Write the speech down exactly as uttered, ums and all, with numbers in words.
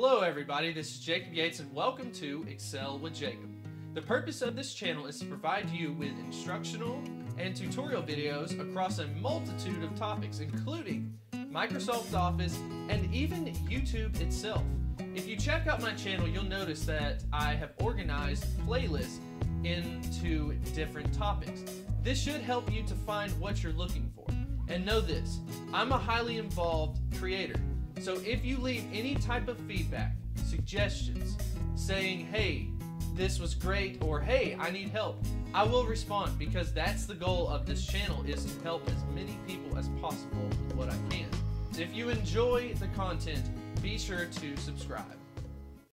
Hello everybody, this is Jacob Yates and welcome to Excel with Jacob. The purpose of this channel is to provide you with instructional and tutorial videos across a multitude of topics, including Microsoft Office and even YouTube itself. If you check out my channel, you'll notice that I have organized playlists into different topics. This should help you to find what you're looking for. And know this, I'm a highly involved creator. So if you leave any type of feedback, suggestions, saying, hey, this was great, or hey, I need help, I will respond, because that's the goal of this channel, is to help as many people as possible with what I can. If you enjoy the content, be sure to subscribe.